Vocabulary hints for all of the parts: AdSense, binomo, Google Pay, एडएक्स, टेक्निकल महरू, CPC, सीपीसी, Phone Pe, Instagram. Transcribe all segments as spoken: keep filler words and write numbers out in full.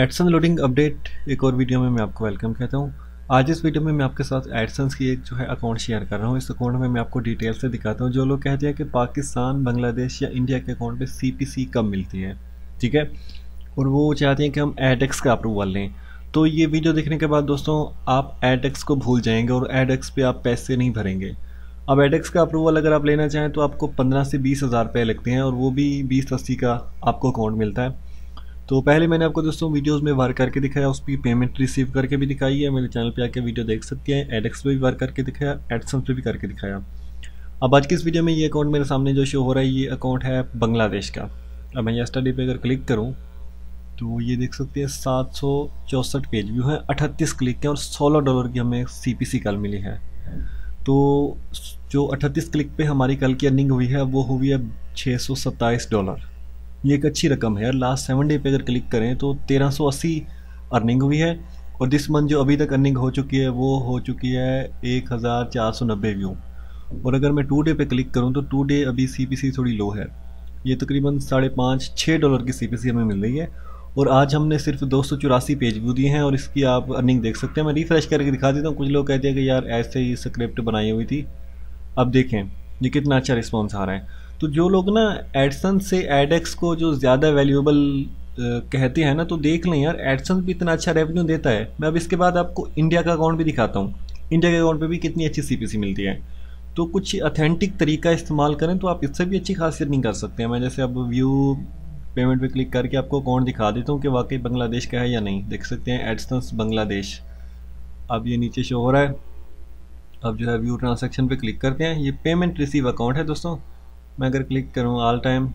AdSense loading update एक और video में मैं आपको वेलकम कहता हूं। आज इस वीडियो में मैं आपके साथ एडसेंस की एक जो है अकाउंट शेयर कर रहा हूं। इस अकाउंट में मैं आपको डिटेल से दिखाता हूं। जो लोग कहते हैं कि पाकिस्तान, बांग्लादेश या इंडिया के अकाउंट पे सीपीसी कब मिलती है, ठीक है, और वो चाहते हैं कि हम एडएक्स का अप्रूवल लें, तो ये वीडियो देखने के बाद दोस्तों आप एडएक्स को भूल जाएंगे और एडएक्स पे आप पैसे नहीं भरेंगे। अब एडएक्स का अप्रूवल अगर आप लेना चाहें तो आपको पंद्रह से बीस हज़ार रुपये लगते हैं और वो भी बीस अस्सी का आपको अकाउंट मिलता है। तो पहले मैंने आपको दोस्तों वीडियोस में वार करके दिखाया, उसकी पेमेंट रिसीव करके भी दिखाई है, मेरे चैनल पे आके वीडियो देख सकते हैं। एडएक्स पे भी वार करके दिखाया, एडसेंस पे भी करके दिखाया। अब आज की इस वीडियो में ये अकाउंट मेरे सामने जो शो हो रहा है ये अकाउंट है बांग्लादेश का। अब मैं यस्टरडे पे अगर क्लिक करूँ तो ये देख सकते हैं सात सौ चौंसठ पेज व्यू है, अठतीस क्लिक हैं और सोलह डॉलर की हमें सी पी सी कल मिली है। तो जो अठतीस क्लिक पर हमारी कल की अर्निंग हुई है वो हुई है छः सौ सत्ताईस डॉलर, ये एक अच्छी रकम है यार। लास्ट सेवन डे पे अगर क्लिक करें तो तेरह सौ अस्सी अर्निंग हुई है और दिस मंथ जो अभी तक अर्निंग हो चुकी है वो हो चुकी है एक हज़ार चार सौ नब्बे व्यू। और अगर मैं टू डे पे क्लिक करूं तो टू डे अभी सीपीसी थोड़ी लो है, ये तकरीबन साढ़े पाँच छः डॉलर की सीपीसी हमें मिल रही है और आज हमने सिर्फ दो सौ चौरासी पेज व्यू दिए हैं और इसकी आप अर्निंग देख सकते हैं। मैं रिफ्रेश करके दिखा देता हूँ। कुछ लोग कहते हैं कि यार ऐसे ही स्क्रिप्ट बनाई हुई थी। अब देखें ये कितना अच्छा रिस्पॉन्स आ रहा है। तो जो लोग ना एडसेंस से एडएक्स को जो ज़्यादा वैल्यूएबल कहते हैं ना, तो देख लें यार एडसेंस भी इतना अच्छा रेवेन्यू देता है। मैं अब इसके बाद आपको इंडिया का अकाउंट भी दिखाता हूँ, इंडिया के अकाउंट पे भी कितनी अच्छी सीपीसी मिलती है। तो कुछ ऑथेंटिक तरीका इस्तेमाल करें तो आप इससे भी अच्छी खासी अर्निंग कर सकते हैं। मैं जैसे अब व्यू पेमेंट पर पे क्लिक करके आपको अकाउंट दिखा देता हूँ कि वाकई बांग्लादेश का है या नहीं। देख सकते हैं एडसेंस बांग्लादेश, अब ये नीचे शो हो रहा है। अब जो है व्यू ट्रांजेक्शन पर क्लिक करते हैं, ये पेमेंट रिसीव अकाउंट है दोस्तों। मैं अगर क्लिक करूँ ऑल टाइम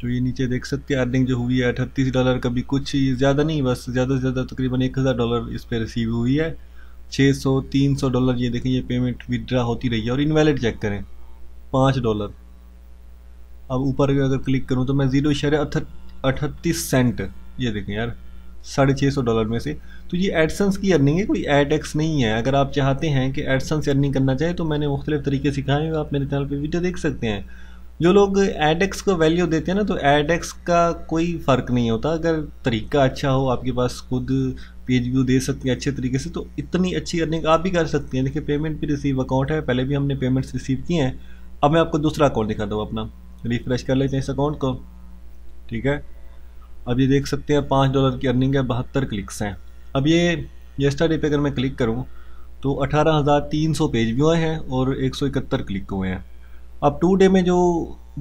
तो ये नीचे देख सकते हैं अर्निंग जो हुई है अठतीस डॉलर, कभी कुछ ज़्यादा नहीं, बस ज़्यादा से ज़्यादा तकरीबन एक हज़ार डॉलर इस पर रिसीव हुई है, छः सौ तीन सौ डॉलर। ये देखें ये पेमेंट विदड्रा होती रही है। और इनवैलिड चेक करें पाँच डॉलर। अब ऊपर अगर क्लिक करूँ तो मैं जीरो इशारे अठतीस सेंट, ये देखें यार साढ़े छः सौ डॉलर में से। तो ये एडसेंस की अर्निंग है, कोई एडएक्स नहीं है। अगर आप चाहते हैं कि एडसेंस अर्निंग करना चाहे तो मैंने मुख्तलिफ तरीके सिखाए हैं, आप मेरे चैनल पे वीडियो देख सकते हैं। जो लोग एडएक्स को वैल्यू देते हैं ना, तो एडएक्स का कोई फ़र्क नहीं होता। अगर तरीका अच्छा हो, आपके पास खुद पेज व्यू दे सकते हैं अच्छे तरीके से, तो इतनी अच्छी अर्निंग आप भी कर सकते हैं। देखिए पेमेंट भी रिसीव अकाउंट है, पहले भी हमने पेमेंट्स रिसीव किए हैं। अब मैं आपको दूसरा अकाउंट दिखा दूँ अपना, रिफ्रेश कर लेते हैं इस अकाउंट को, ठीक है। अब ये देख सकते हैं पाँच डॉलर की अर्निंग है, बहत्तर क्लिक्स हैं। अब ये यस्टरडे पे अगर मैं क्लिक करूँ तो अठारह हज़ार तीन सौ पेज व्यू आए हैं और एक सौ इकहत्तर क्लिक हुए हैं। अब टू डे में जो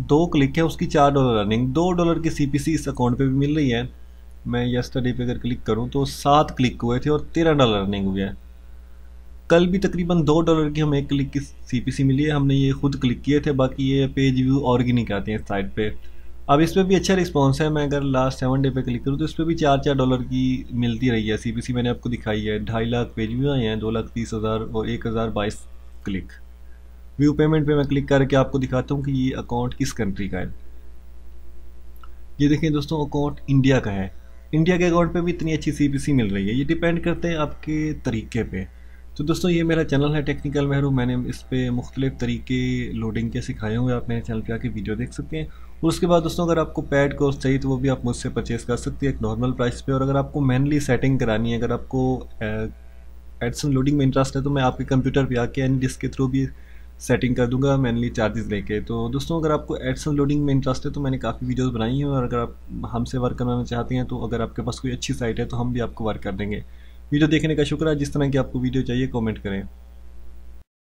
दो क्लिक है उसकी चार डॉलर अर्निंग, दो डॉलर की सीपीसी इस अकाउंट पे भी मिल रही है। मैं यस्टरडे पे अगर क्लिक करूँ तो सात क्लिक हुए थे और तेरह डॉलर अर्निंग हुई है। कल भी तकरीबन दो डॉलर की हमें एक क्लिक की सीपीसी मिली है, हमने ये खुद क्लिक किए थे, बाकी ये पेज व्यू ऑर्गेनिक आते हैं साइड पर। अब इस पर भी अच्छा रिस्पांस है। मैं अगर लास्ट सेवन डे पे क्लिक करूँ तो इस पर भी चार चार डॉलर की मिलती रही है सीपीसी, मैंने आपको दिखाई है। ढाई लाख पेज व्यू आए हैं, दो लाख तीस हज़ार और एक हज़ार बाईस क्लिक। व्यू पेमेंट पे मैं क्लिक करके आपको दिखाता हूँ कि ये अकाउंट किस कंट्री का है। ये देखें दोस्तों अकाउंट इंडिया का है। इंडिया के अकाउंट पर भी इतनी अच्छी सीपीसी मिल रही है, ये डिपेंड करते हैं आपके तरीके पर। तो दोस्तों ये मेरा चैनल है टेक्निकल महरू, मैंने इस पर मुख्तलिफ तरीके लोडिंग के सिखाए हुए, आप मेरे चैनल पे आके वीडियो देख सकते हैं। और उसके बाद दोस्तों अगर आपको पैड कोर्स चाहिए तो वो भी आप मुझसे परचेज़ कर सकते हैं एक नॉर्मल प्राइस पे। और अगर आपको मैनली सेटिंग करानी है, अगर आपको एडसेंस लोडिंग में इंटरेस्ट है, तो मैं आपके कंप्यूटर पर आके एन डिस्क के थ्रू भी सेटिंग कर दूँगा मैनली चार्जेस लेके। तो दोस्तों अगर आपको एडसेंस लोडिंग में इंटरेस्ट है तो मैंने काफ़ी वीडियोज़ बनाई हैं, और अगर आप हमसे वर्क करवाना चाहते हैं तो अगर आपके पास कोई अच्छी साइट है तो हम भी आपको वर्क कर देंगे। वीडियो देखने का शुक्रिया। जिस तरह की आपको वीडियो चाहिए कमेंट करें।